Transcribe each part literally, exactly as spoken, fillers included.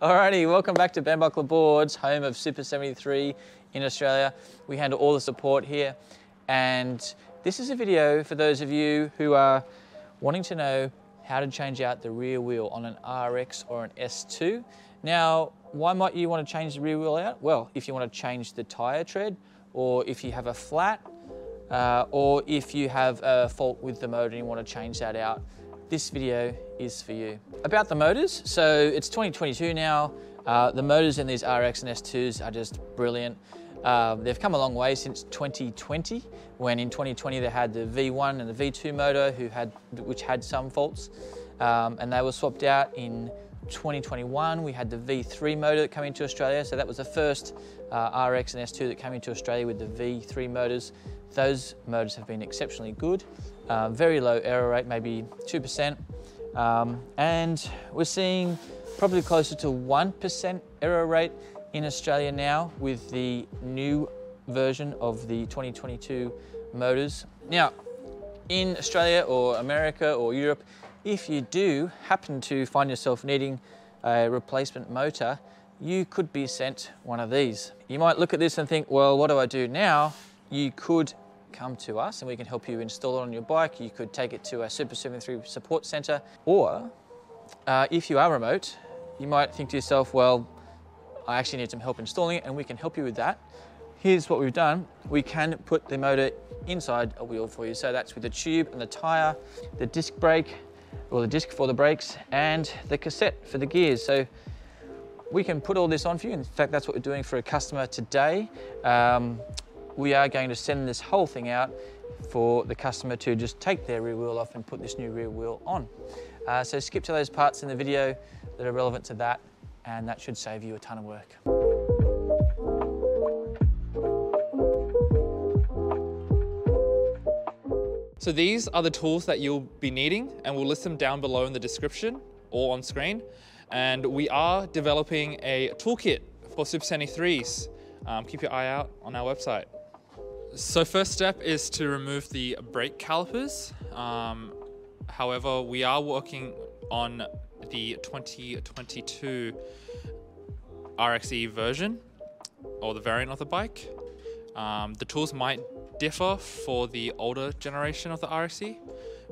Alrighty, welcome back to Ben Buckler Boards, home of Super seventy-three in Australia. We handle all the support here, and this is a video for those of you who are wanting to know how to change out the rear wheel on an R X or an S two. Now, why might you want to change the rear wheel out? Well, if you want to change the tire tread, or if you have a flat, uh, or if you have a fault with the motor and you want to change that out. This video is for you. About the motors, so it's twenty twenty-two now. Uh, the motors in these R X and S twos are just brilliant. Uh, they've come a long way since twenty twenty, when in twenty twenty they had the V one and the V two motor who had, which had some faults, um, and they were swapped out. In twenty twenty-one, we had the V three motor that came into Australia, so that was the first uh, R X and S two that came into Australia with the V three motors. Those motors have been exceptionally good. Uh, very low error rate, maybe two percent. Um, and we're seeing probably closer to one percent error rate in Australia now with the new version of the twenty twenty-two motors. Now, in Australia or America or Europe, if you do happen to find yourself needing a replacement motor, you could be sent one of these. You might look at this and think, well, what do I do now? You could come to us and we can help you install it on your bike. You could take it to a Super seventy-three support center, or uh, if you are remote, you might think to yourself, well, I actually need some help installing it, and we can help you with that. Here's what we've done. We can put the motor inside a wheel for you. So that's with the tube and the tire, the disc brake, or the disc for the brakes, and the cassette for the gears. So we can put all this on for you. In fact, that's what we're doing for a customer today. Um, We are going to send this whole thing out for the customer to just take their rear wheel off and put this new rear wheel on. Uh, so skip to those parts in the video that are relevant to that, and that should save you a ton of work. So these are the tools that you'll be needing, and we'll list them down below in the description or on screen. And we are developing a toolkit for Super seventy-threes. Um, keep your eye out on our website. So first step is to remove the brake calipers. Um, however, we are working on the twenty twenty-two R X E version, or the variant of the bike. Um, the tools might differ for the older generation of the R X E,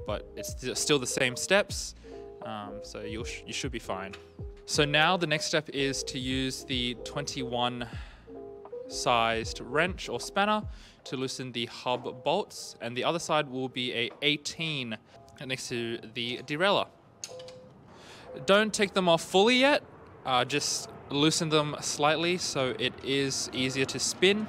but it's still the same steps, um, so you'll sh you should be fine. So now the next step is to use the twenty-one sized wrench or spanner to loosen the hub bolts, and the other side will be a eighteen next to the derailleur. Don't take them off fully yet, uh, just loosen them slightly so it is easier to spin.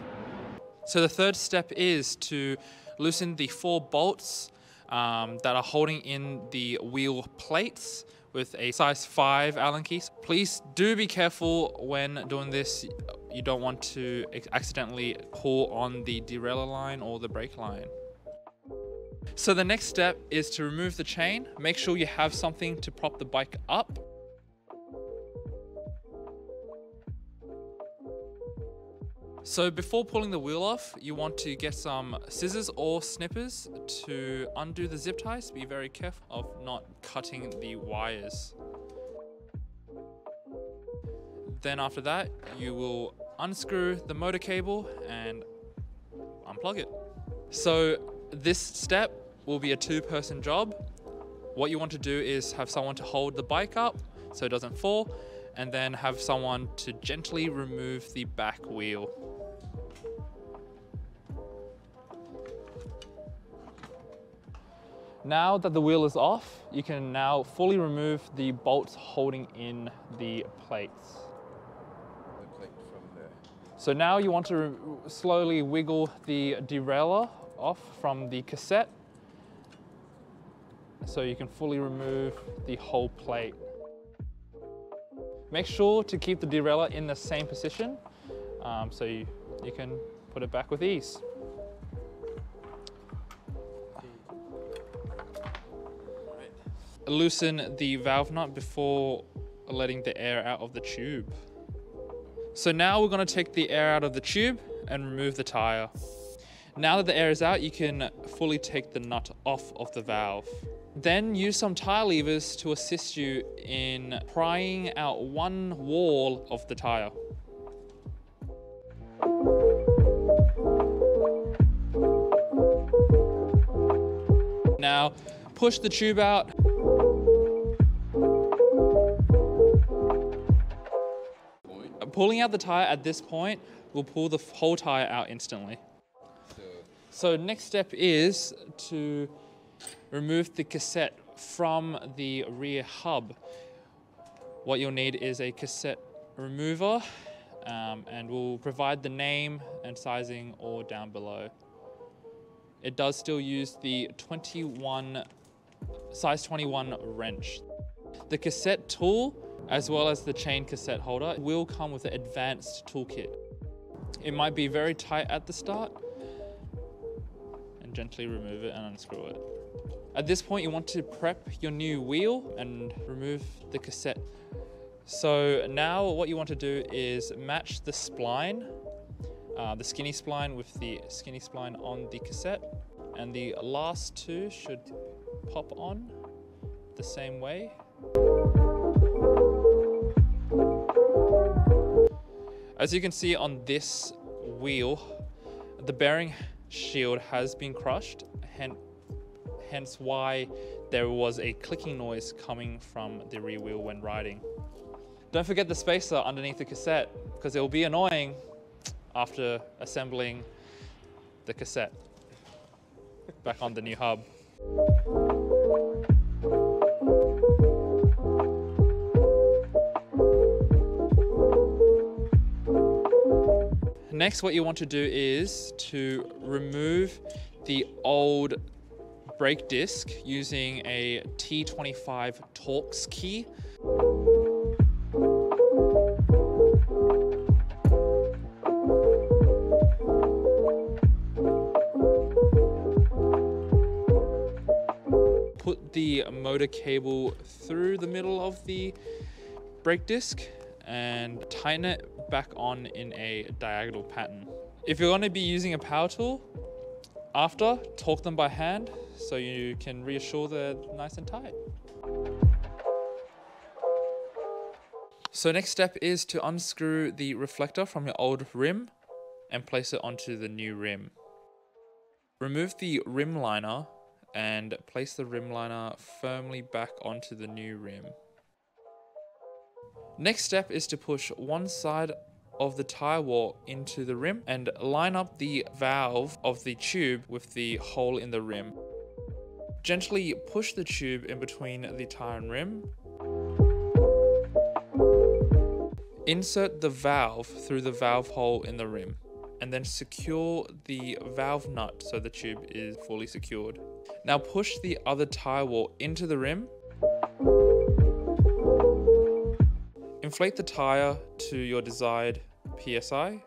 So the third step is to loosen the four bolts um, that are holding in the wheel plates with a size five Allen keys. Please do be careful when doing this. You don't want to accidentally pull on the derailleur line or the brake line. So the next step is to remove the chain. Make sure you have something to prop the bike up. So before pulling the wheel off, you want to get some scissors or snippers to undo the zip ties. Be very careful of not cutting the wires. Then after that, you will unscrew the motor cable and unplug it. So this step will be a two-person job. What you want to do is have someone to hold the bike up so it doesn't fall, and then have someone to gently remove the back wheel. Now that the wheel is off, you can now fully remove the bolts holding in the plates. So now you want to slowly wiggle the derailleur off from the cassette so you can fully remove the whole plate. Make sure to keep the derailleur in the same position um, so you, you can put it back with ease. Loosen the valve nut before letting the air out of the tube. So now we're going to take the air out of the tube and remove the tire. Now that the air is out, you can fully take the nut off of the valve. Then use some tire levers to assist you in prying out one wall of the tire. Now, push the tube out. Pulling out the tire at this point will pull the whole tire out instantly. So next step is to remove the cassette from the rear hub. What you'll need is a cassette remover, um, and we'll provide the name and sizing all down below. It does still use the twenty-one, size twenty-one wrench. The cassette tool, as well as the chain cassette holder, will come with an advanced toolkit. It might be very tight at the start, and gently remove it and unscrew it. At this point, you want to prep your new wheel and remove the cassette. So now what you want to do is match the spline, uh, the skinny spline with the skinny spline on the cassette, and the last two should pop on the same way. As you can see on this wheel, the bearing shield has been crushed, hence, hence why there was a clicking noise coming from the rear wheel when riding. Don't forget the spacer underneath the cassette, because it will be annoying after assembling the cassette back on the new hub. Next, what you want to do is to remove the old brake disc using a T twenty-five Torx key. Put the motor cable through the middle of the brake disc and tighten it back on in a diagonal pattern. If you're going to be using a power tool, after, torque them by hand so you can reassure they're nice and tight. So next step is to unscrew the reflector from your old rim and place it onto the new rim. Remove the rim liner and place the rim liner firmly back onto the new rim. Next step is to push one side of the tire wall into the rim and line up the valve of the tube with the hole in the rim. Gently push the tube in between the tire and rim. Insert the valve through the valve hole in the rim and then secure the valve nut so the tube is fully secured. Now push the other tire wall into the rim. Inflate the tire to your desired P S I.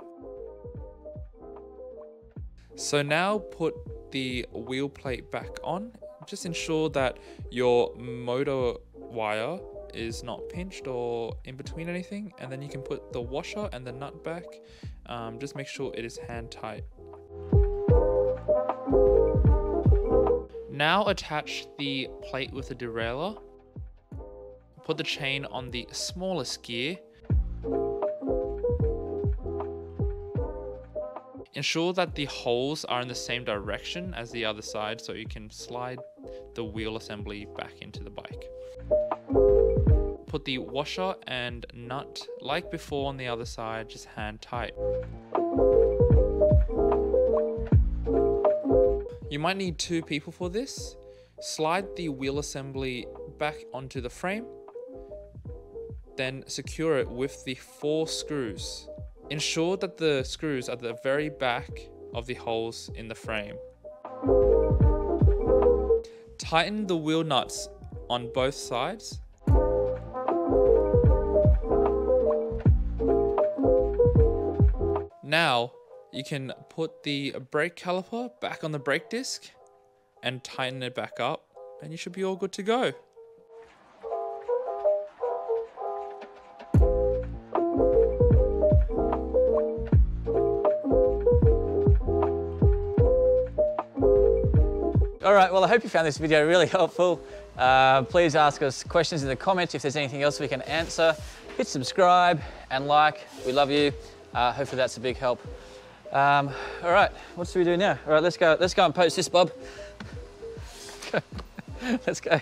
So now put the wheel plate back on. Just ensure that your motor wire is not pinched or in between anything. And then you can put the washer and the nut back. Um, just make sure it is hand tight. Now attach the plate with the derailleur. Put the chain on the smallest gear. Ensure that the holes are in the same direction as the other side so you can slide the wheel assembly back into the bike. Put the washer and nut, like before on the other side, just hand tight. You might need two people for this. Slide the wheel assembly back onto the frame. Then secure it with the four screws. Ensure that the screws are at the very back of the holes in the frame. Tighten the wheel nuts on both sides. Now you can put the brake caliper back on the brake disc and tighten it back up, and you should be all good to go. All right, well, I hope you found this video really helpful. Uh, please ask us questions in the comments if there's anything else we can answer. Hit subscribe and like. We love you. Uh, hopefully that's a big help. Um, all right, what should we do now? All right, let's go. Let's go and poach this, Bob. Let's go.